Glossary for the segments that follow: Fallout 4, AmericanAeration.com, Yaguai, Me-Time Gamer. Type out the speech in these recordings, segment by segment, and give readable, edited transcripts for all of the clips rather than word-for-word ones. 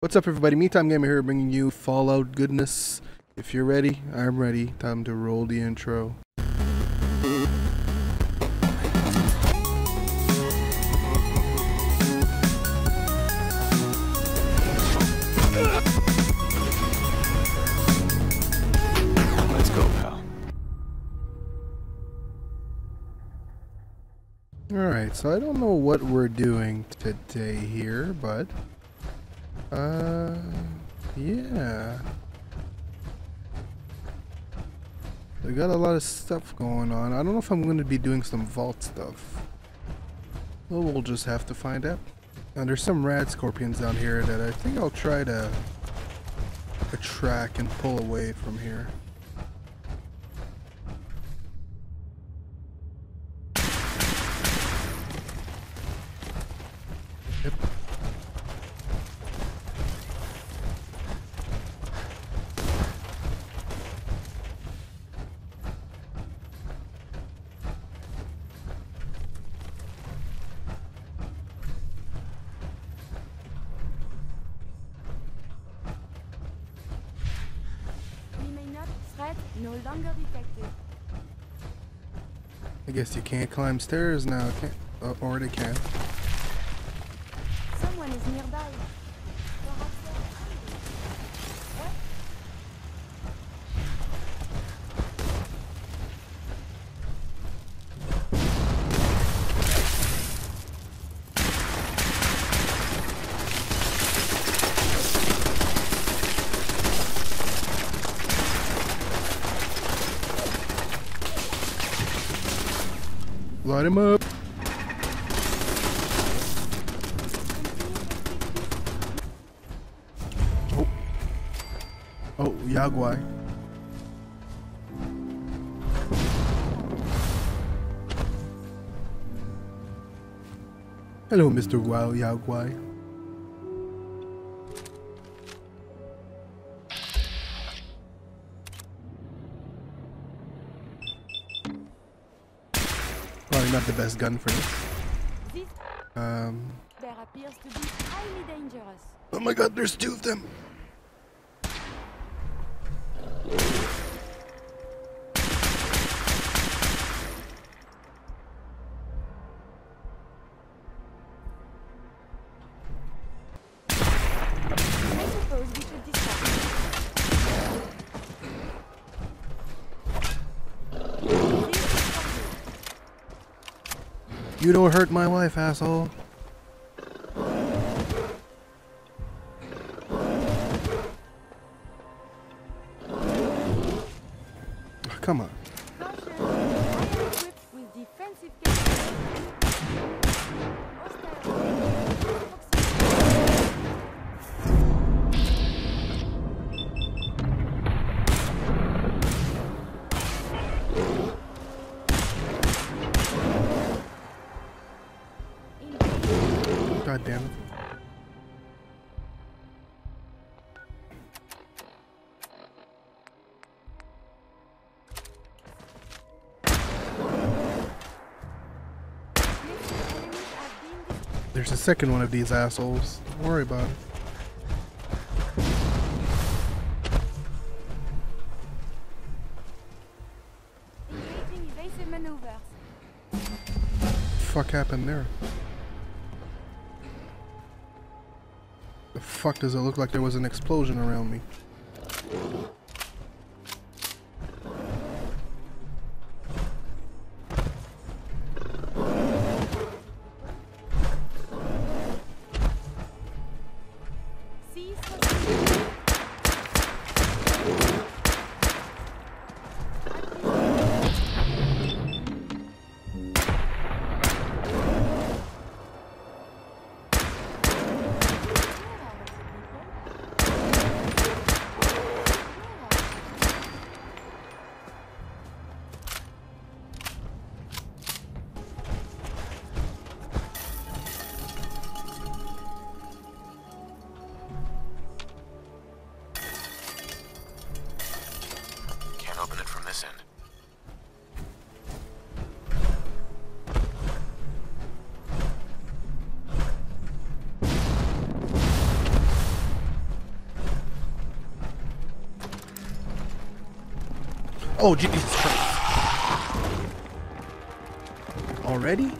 What's up, everybody? Me-Time Gamer here, bringing you Fallout goodness. If you're ready, I'm ready. Time to roll the intro. Let's go, pal. Alright, so I don't know what we're doing today here, but... yeah. I got a lot of stuff going on. I don't know if I'm going to be doing some vault stuff. Well, we'll just have to find out. Now, there's some rad scorpions down here that I think I'll try to attract and pull away from here. Yep. No longer detected. I guess you can't climb stairs now, can't? Oh, or they can. Someone is nearby. Light him up. Oh. Oh, Yaguai. Hello, Mr. Wild Yaguai. Not the best gun for this. There appears to be highly dangerous. Oh my god, there's two of them. You don't hurt my wife, asshole. Oh, come on. God damn it. There's a second one of these assholes. Don't worry about it. Fuck happened there? The fuck does it look like there was an explosion around me? Oh, Jesus Christ. Already?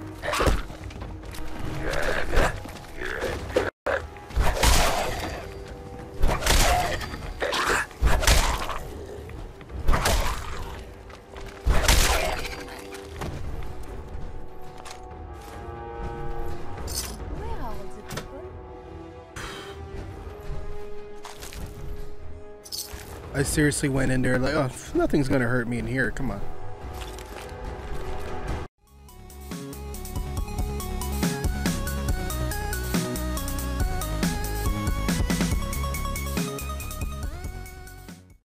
I seriously went in there like, oh, nothing's gonna hurt me in here. Come on.